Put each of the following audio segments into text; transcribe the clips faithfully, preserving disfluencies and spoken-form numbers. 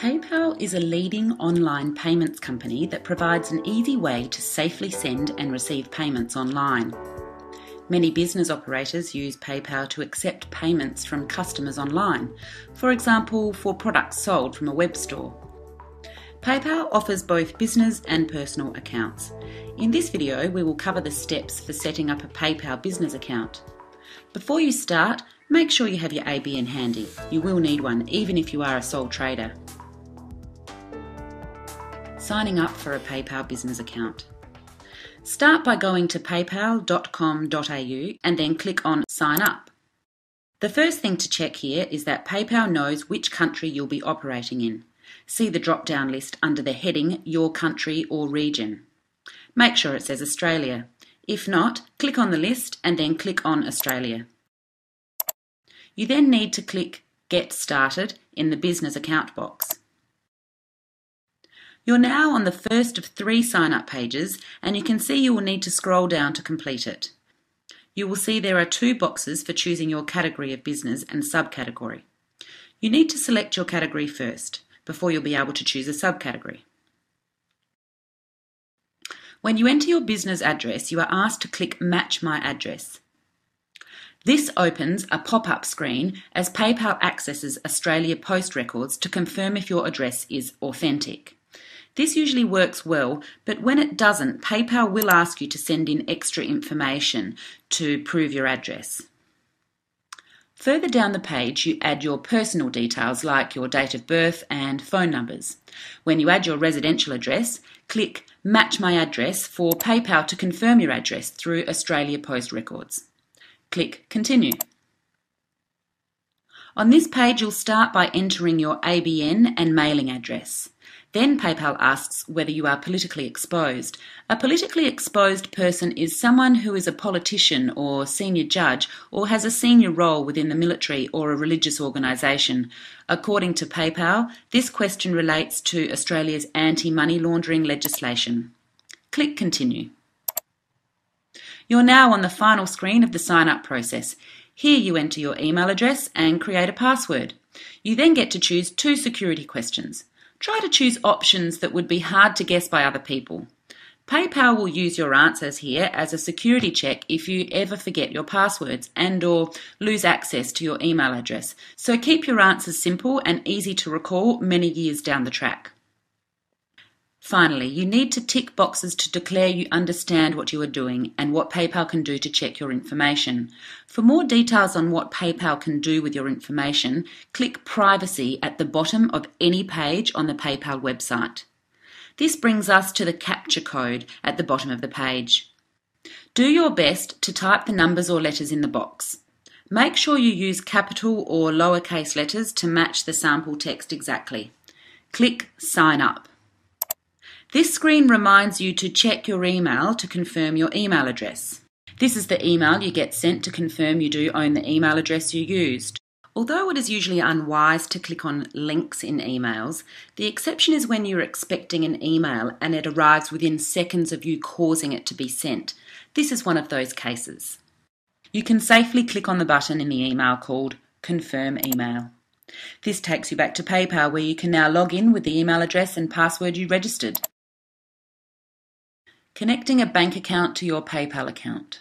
PayPal is a leading online payments company that provides an easy way to safely send and receive payments online. Many business operators use PayPal to accept payments from customers online, for example, for products sold from a web store. PayPal offers both business and personal accounts. In this video, we will cover the steps for setting up a PayPal business account. Before you start, make sure you have your A B N handy. You will need one, even if you are a sole trader. Signing up for a PayPal business account. Start by going to paypal dot com dot a u and then click on Sign Up. The first thing to check here is that PayPal knows which country you'll be operating in. See the drop-down list under the heading Your Country or Region. Make sure it says Australia. If not, click on the list and then click on Australia. You then need to click Get Started in the Business Account box. You're now on the first of three sign-up pages, and you can see you will need to scroll down to complete it. You will see there are two boxes for choosing your category of business and subcategory. You need to select your category first, before you'll be able to choose a subcategory. When you enter your business address, you are asked to click Match My Address. This opens a pop-up screen as PayPal accesses Australia Post records to confirm if your address is authentic. This usually works well, but when it doesn't, PayPal will ask you to send in extra information to prove your address. Further down the page, you add your personal details like your date of birth and phone numbers. When you add your residential address, click Match My Address for PayPal to confirm your address through Australia Post records. Click Continue. On this page, you'll start by entering your A B N and mailing address. Then PayPal asks whether you are politically exposed. A politically exposed person is someone who is a politician or senior judge or has a senior role within the military or a religious organisation. According to PayPal, this question relates to Australia's anti-money laundering legislation. Click Continue. You're now on the final screen of the sign-up process. Here you enter your email address and create a password. You then get to choose two security questions. Try to choose options that would be hard to guess by other people. PayPal will use your answers here as a security check if you ever forget your passwords and or lose access to your email address. So keep your answers simple and easy to recall many years down the track. Finally, you need to tick boxes to declare you understand what you are doing and what PayPal can do to check your information. For more details on what PayPal can do with your information, click Privacy at the bottom of any page on the PayPal website. This brings us to the CAPTCHA code at the bottom of the page. Do your best to type the numbers or letters in the box. Make sure you use capital or lowercase letters to match the sample text exactly. Click Sign Up. This screen reminds you to check your email to confirm your email address. This is the email you get sent to confirm you do own the email address you used. Although it is usually unwise to click on links in emails, the exception is when you're expecting an email and it arrives within seconds of you causing it to be sent. This is one of those cases. You can safely click on the button in the email called Confirm Email. This takes you back to PayPal, where you can now log in with the email address and password you registered. Connecting a bank account to your PayPal account.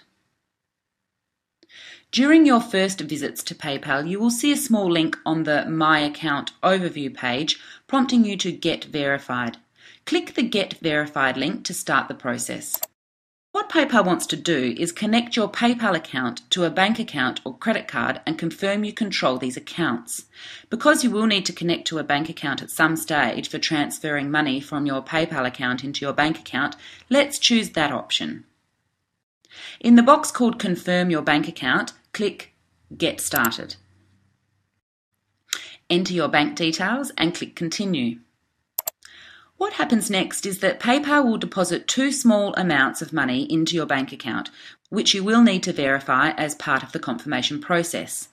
During your first visits to PayPal, you will see a small link on the My Account Overview page prompting you to Get Verified. Click the Get Verified link to start the process. What PayPal wants to do is connect your PayPal account to a bank account or credit card and confirm you control these accounts. Because you will need to connect to a bank account at some stage for transferring money from your PayPal account into your bank account, let's choose that option. In the box called Confirm Your Bank Account, click Get Started. Enter your bank details and click Continue. What happens next is that PayPal will deposit two small amounts of money into your bank account, which you will need to verify as part of the confirmation process.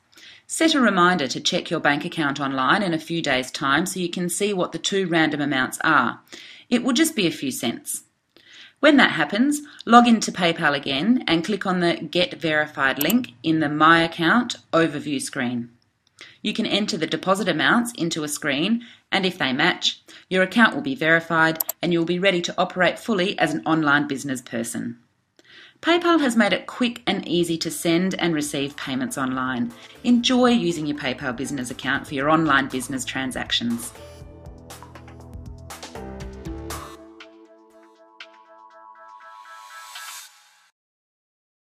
Set a reminder to check your bank account online in a few days' time so you can see what the two random amounts are. It will just be a few cents. When that happens, log into PayPal again and click on the Get Verified link in the My Account Overview screen. You can enter the deposit amounts into a screen, and if they match, your account will be verified and you will be ready to operate fully as an online business person. PayPal has made it quick and easy to send and receive payments online. Enjoy using your PayPal business account for your online business transactions.